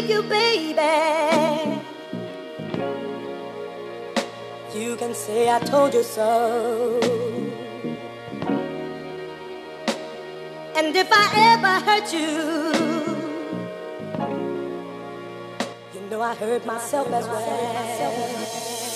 leave you, baby. You can say I told you so. And if I ever hurt you, you know I hurt myself as well.